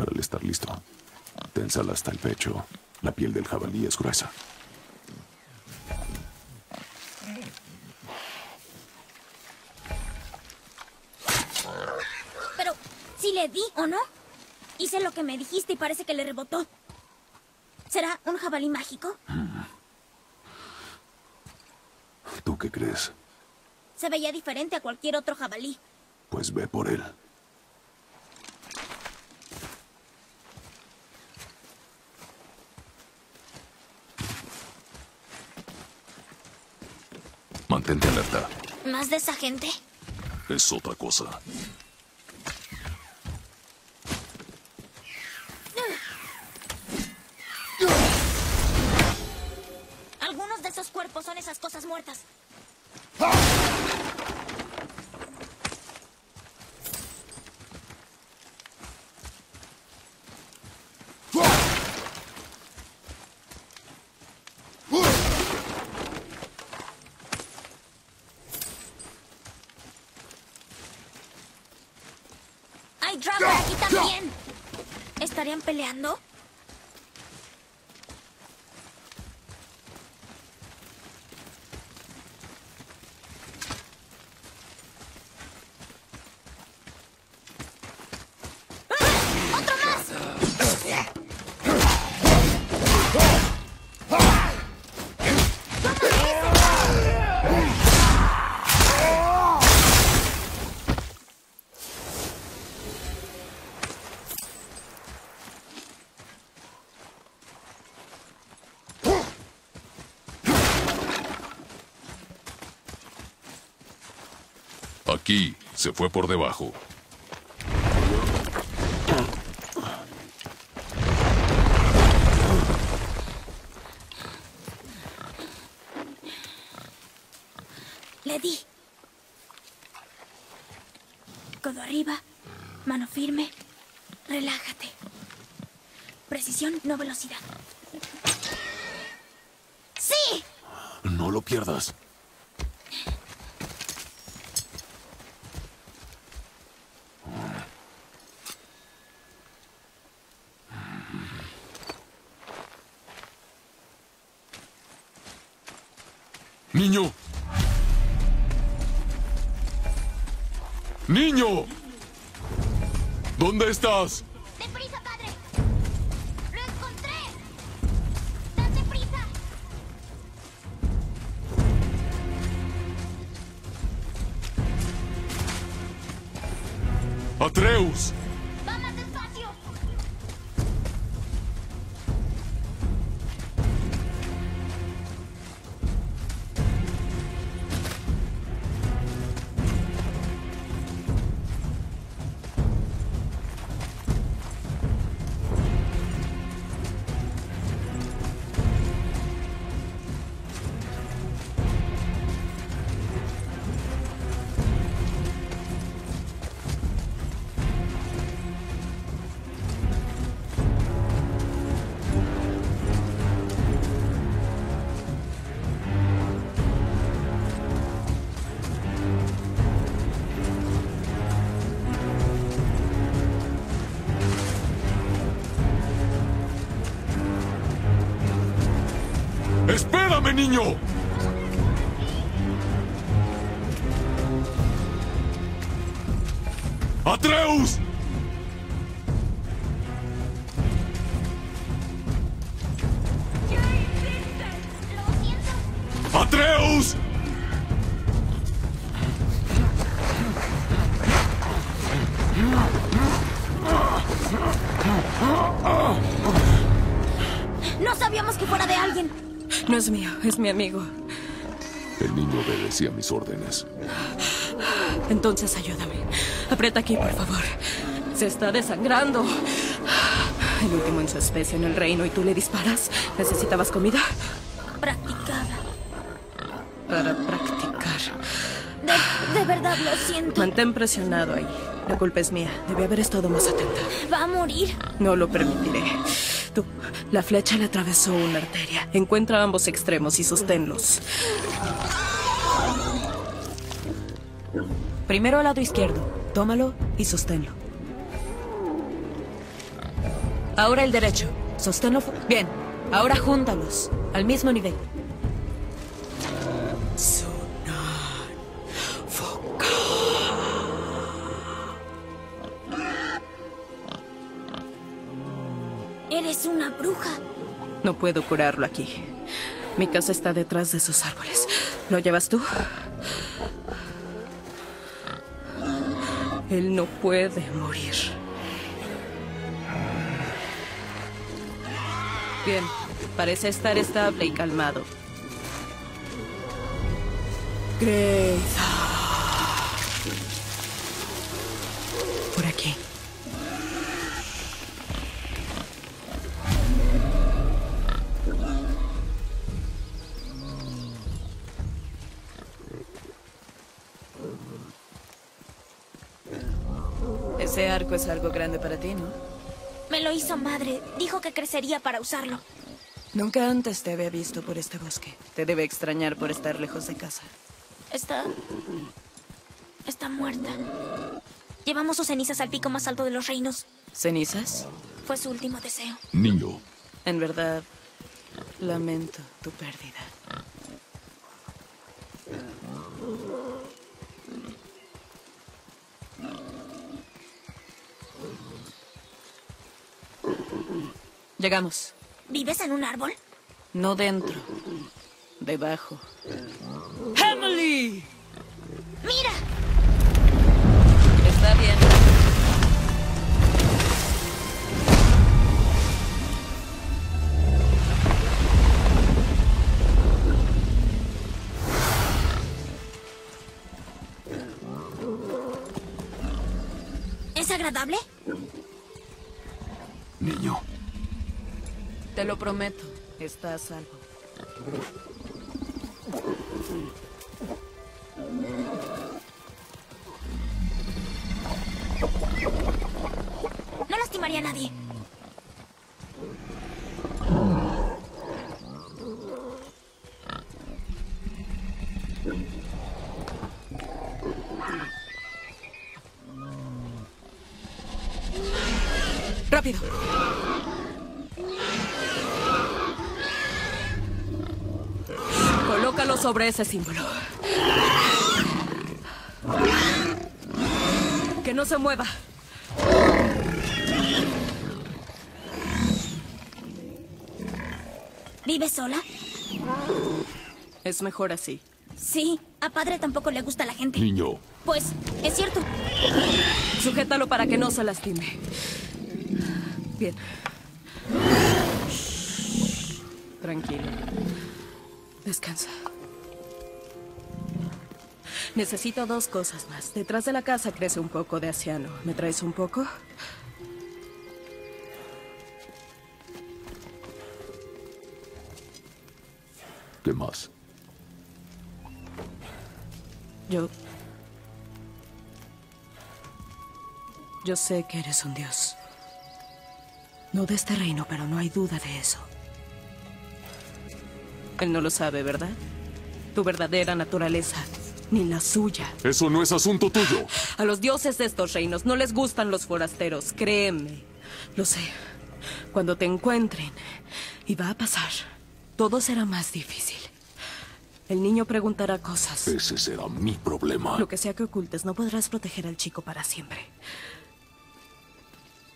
despertar al estar listo. Ténsala hasta el pecho. La piel del jabalí es gruesa. Pero, ¿sí le di o no? Hice lo que me dijiste y parece que le rebotó. ¿Será un jabalí mágico? ¿Tú qué crees? Se veía diferente a cualquier otro jabalí. Pues ve por él. Mantente alerta. ¿Más de esa gente? Es otra cosa. Algunos de esos cuerpos son esas cosas muertas. ¿Estarían peleando? Aquí se fue por debajo. Le di. Codo arriba, mano firme, relájate. Precisión, no velocidad. ¡Sí! No lo pierdas. ¡Niño! ¡Niño! ¿Dónde estás? ¡Deprisa, padre! ¡Lo encontré! ¡Date prisa! ¡Atreus! ¡Va más despacio! ¡Espérame, niño! ¡Atreus! ¡Ya existe! ¡Lo siento! ¡Atreus! ¡No sabíamos que fuera de alguien! No es mío, es mi amigo. El niño obedecía mis órdenes. Entonces ayúdame. Aprieta aquí, por favor. Se está desangrando. El último en su especie en el reino y tú le disparas. ¿Necesitabas comida? Practicada. Para practicar. De verdad lo siento. Mantén presionado ahí. La culpa es mía. Debí haber estado más atenta. ¿Va a morir? No lo permitiré. Tú, la flecha le atravesó una arteria. Encuentra ambos extremos y sosténlos. Primero al lado izquierdo. Tómalo y sosténlo. Ahora el derecho. Sosténlo. Bien. Ahora júntalos. Al mismo nivel. Eres una bruja. No puedo curarlo aquí. Mi casa está detrás de esos árboles. ¿Lo llevas tú? Él no puede morir. Bien, parece estar estable y calmado. Grace. Por aquí. Ese arco es algo grande para ti, ¿no? Me lo hizo madre. Dijo que crecería para usarlo. Nunca antes te había visto por este bosque. Te debe extrañar por estar lejos de casa. Está muerta. Llevamos sus cenizas al pico más alto de los reinos. ¿Cenizas? Fue su último deseo. Niño. En verdad, lamento tu pérdida. Llegamos. ¿Vives en un árbol? No dentro. Debajo. ¡Emily! ¡Mira! Está bien. ¿Es agradable? Niño. Te lo prometo, está a salvo. No lastimaría a nadie. ¡Rápido! Colócalo sobre ese símbolo. ¡Que no se mueva! ¿Vives sola? Es mejor así. Sí, a padre tampoco le gusta la gente. Niño. Pues, es cierto. Sujétalo para que no se lastime. Bien. Tranquilo. Descansa. Necesito dos cosas más. Detrás de la casa crece un poco de asiano. ¿Me traes un poco? ¿Qué más? Yo sé que eres un dios. No de este reino, pero no hay duda de eso. Él no lo sabe, ¿verdad? Tu verdadera naturaleza, ni la suya. Eso no es asunto tuyo. A los dioses de estos reinos no les gustan los forasteros, créeme. Lo sé. Cuando te encuentren, y va a pasar, todo será más difícil. El niño preguntará cosas. Ese será mi problema. Lo que sea que ocultes, no podrás proteger al chico para siempre.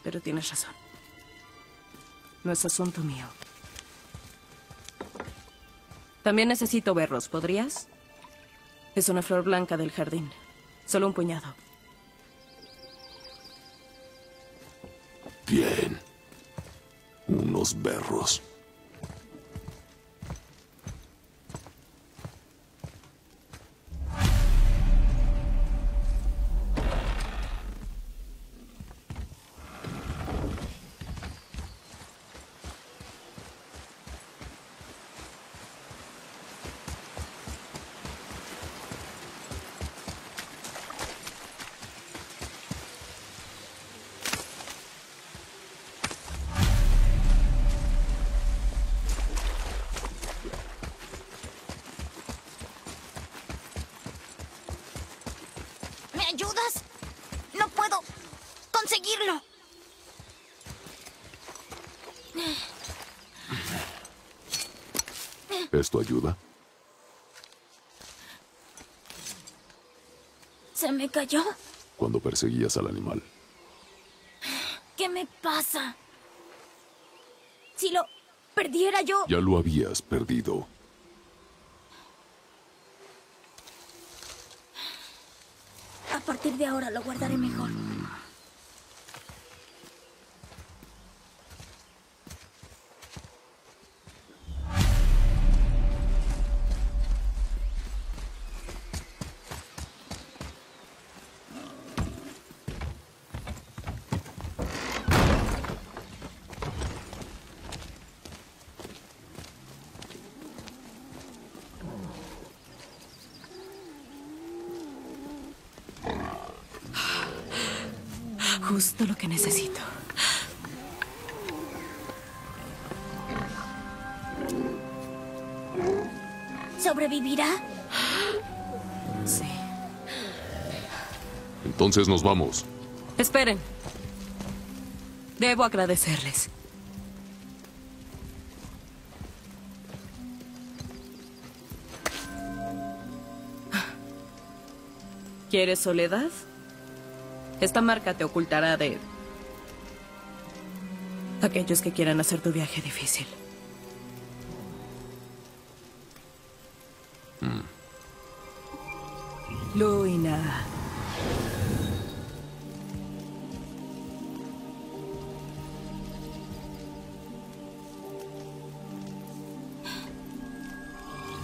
Pero tienes razón. No es asunto mío. También necesito berros, ¿podrías? Es una flor blanca del jardín. Solo un puñado. Bien. Unos berros. ¿Ayudas? No puedo conseguirlo. ¿Esto ayuda? ¿Se me cayó? Cuando perseguías al animal. ¿Qué me pasa? Si lo perdiera yo... Ya lo habías perdido. A partir de ahora lo guardaré mejor. Justo lo que necesito. ¿Sobrevivirá? Sí. Entonces nos vamos. Esperen. Debo agradecerles. ¿Quieres soledad? Esta marca te ocultará de aquellos que quieran hacer tu viaje difícil. Luina.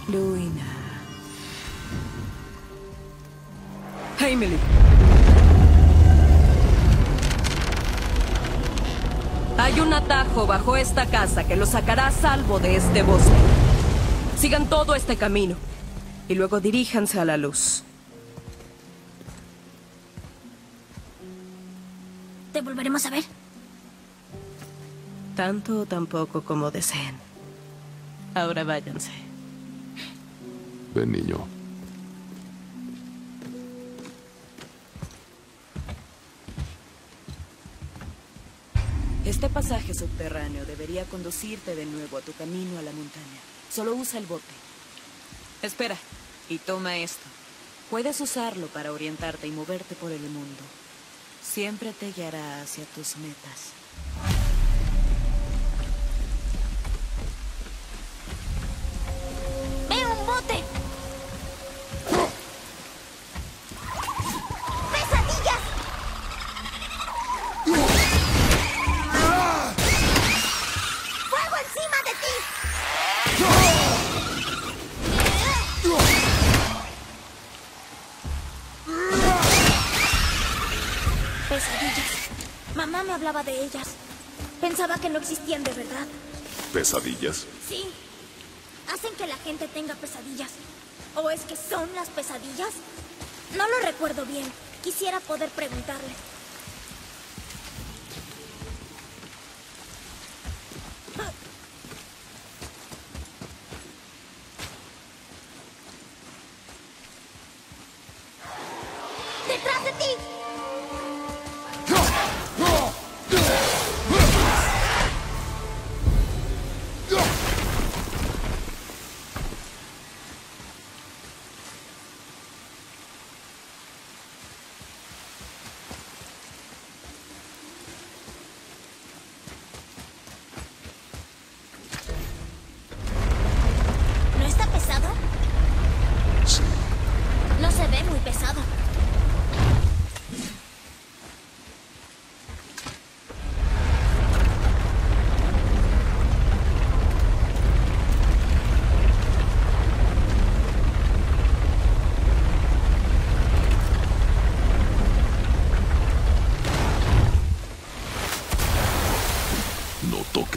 Luina. Emily. Hay un atajo bajo esta casa que lo sacará a salvo de este bosque. Sigan todo este camino y luego diríjanse a la luz. ¿Te volveremos a ver? Tanto o tan poco como deseen. Ahora váyanse. Ven, niño. Este pasaje subterráneo debería conducirte de nuevo a tu camino a la montaña. Solo usa el bote. Espera, y toma esto. Puedes usarlo para orientarte y moverte por el mundo. Siempre te guiará hacia tus metas. ¡Veo un bote! Mamá me hablaba de ellas. Pensaba que no existían de verdad. ¿Pesadillas? Sí. Hacen que la gente tenga pesadillas. ¿O es que son las pesadillas? No lo recuerdo bien. Quisiera poder preguntarle. ¡Detrás de ti!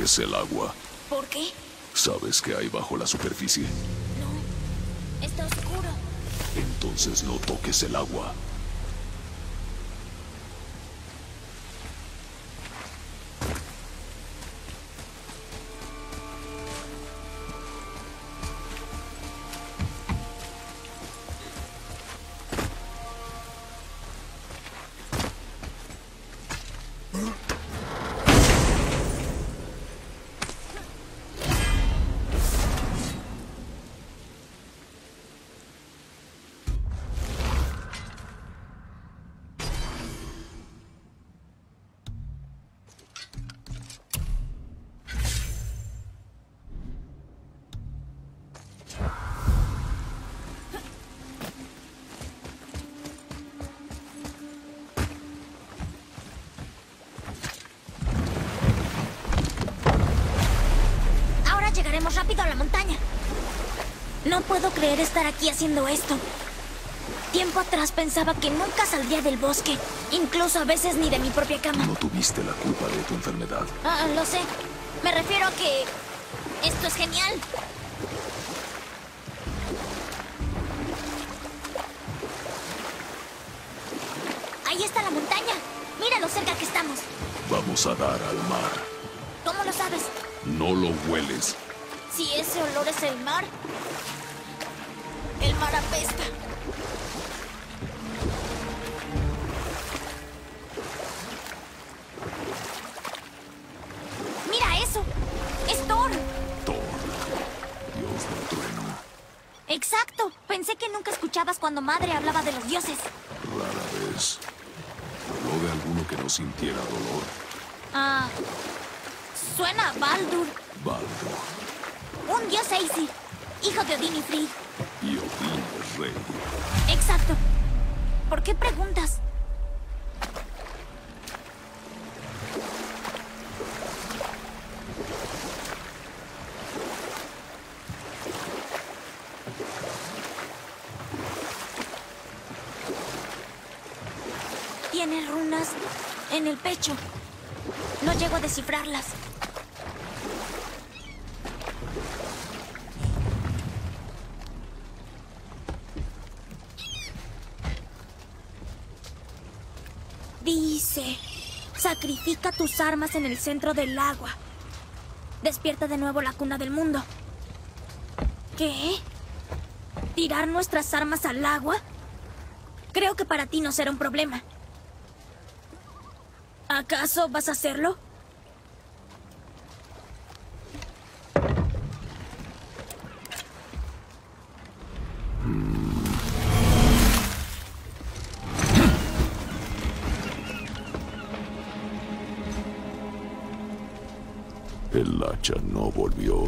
Es el agua. ¿Por qué? ¿Sabes qué hay bajo la superficie? No, está oscuro. Entonces no toques el agua. rápido a la montaña. No puedo creer estar aquí haciendo esto. Tiempo atrás pensaba que nunca saldría del bosque, incluso a veces ni de mi propia cama. No tuviste la culpa de tu enfermedad. Ah, lo sé. Me refiero a que... esto es genial. Ahí está la montaña. Mira lo cerca que estamos. Vamos a dar al mar. ¿Cómo lo sabes? No lo hueles. Si ese olor es el mar... el mar apesta. ¡Mira eso! ¡Es Thor! Thor, dios del trueno. ¡Exacto! Pensé que nunca escuchabas cuando madre hablaba de los dioses. Rara vez. Habló de alguno que no sintiera dolor. Ah... suena a Baldur. Baldur. Un dios Aesir, hijo de Odín y Fri. Y Odín es rey. Exacto. ¿Por qué preguntas? Tiene runas en el pecho. No llego a descifrarlas. Dice, sacrifica tus armas en el centro del agua. Despierta de nuevo la cuna del mundo. ¿Qué? ¿Tirar nuestras armas al agua? Creo que para ti no será un problema. ¿Acaso vas a hacerlo? El hacha no volvió.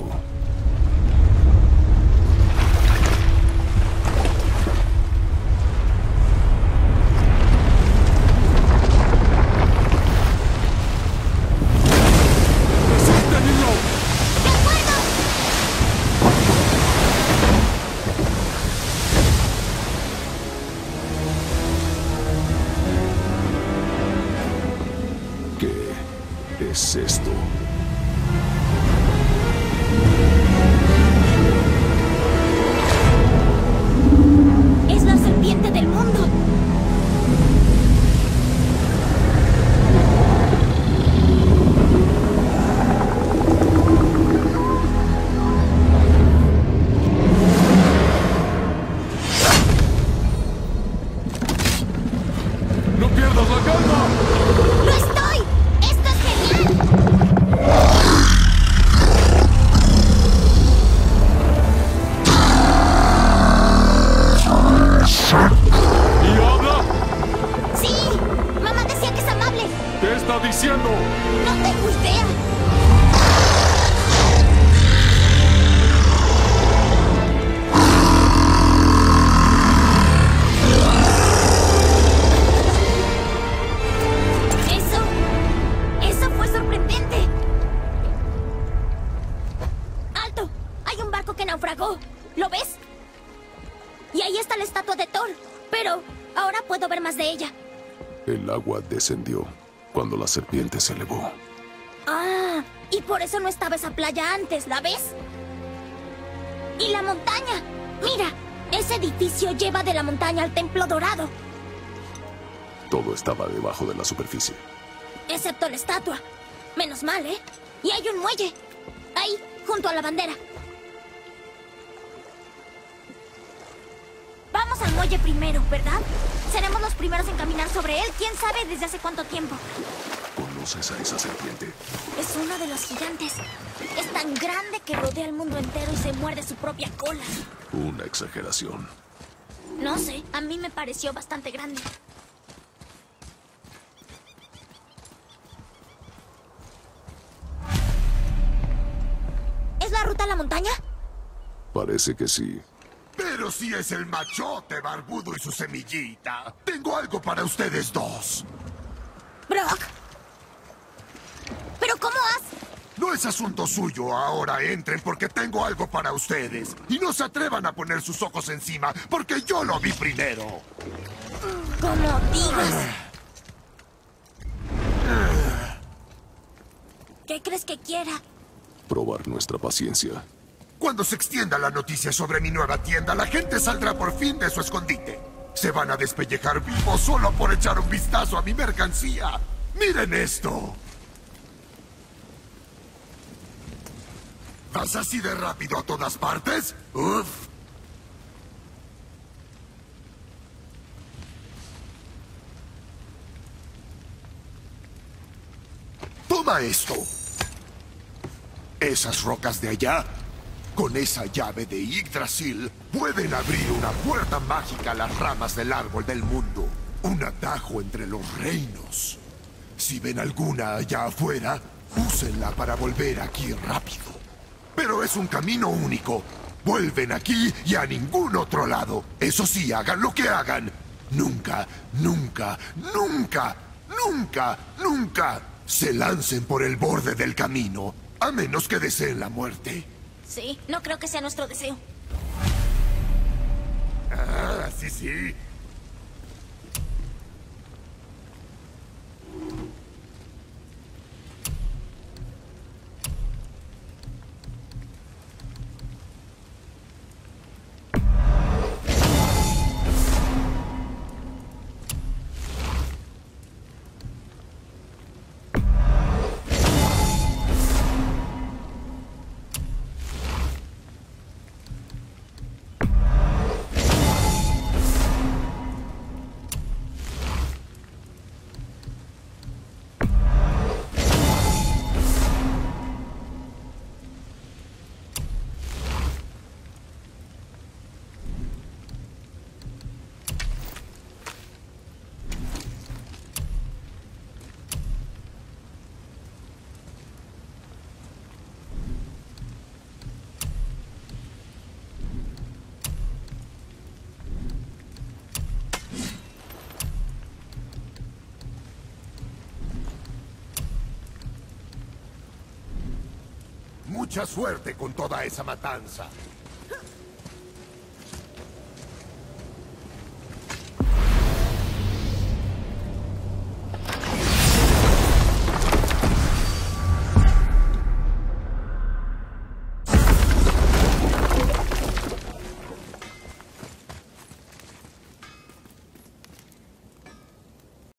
¿Qué es esto? El agua descendió cuando la serpiente se elevó. Ah, y por eso no estaba esa playa antes, ¿la ves? ¡Y la montaña! ¡Mira! Ese edificio lleva de la montaña al templo dorado. Todo estaba debajo de la superficie. Excepto la estatua. Menos mal, ¿eh? Y hay un muelle. Ahí, junto a la bandera. Vamos al muelle primero, ¿verdad? Seremos los primeros en caminar sobre él, quién sabe desde hace cuánto tiempo. ¿Conoces a esa serpiente? Es uno de los gigantes. Es tan grande que rodea el mundo entero y se muerde su propia cola. Una exageración. No sé, a mí me pareció bastante grande. ¿Es la ruta a la montaña? Parece que sí. Pero si es el machote barbudo y su semillita. Tengo algo para ustedes dos. Brock. ¿Pero cómo has...? No es asunto suyo. Ahora entren porque tengo algo para ustedes. Y no se atrevan a poner sus ojos encima porque yo lo vi primero. Como digas. ¿Qué crees que quiera? Probar nuestra paciencia. Cuando se extienda la noticia sobre mi nueva tienda, la gente saldrá por fin de su escondite. Se van a despellejar vivos solo por echar un vistazo a mi mercancía. ¡Miren esto! ¿Vas así de rápido a todas partes? ¡Uf! Toma esto. Esas rocas de allá, con esa llave de Yggdrasil, pueden abrir una puerta mágica a las ramas del árbol del mundo. Un atajo entre los reinos. Si ven alguna allá afuera, úsenla para volver aquí rápido. Pero es un camino único. Vuelven aquí y a ningún otro lado. Eso sí, hagan lo que hagan. Nunca, nunca, nunca, nunca, nunca se lancen por el borde del camino. A menos que deseen la muerte. Sí, no creo que sea nuestro deseo. Ah, sí, sí. Mucha suerte con toda esa matanza.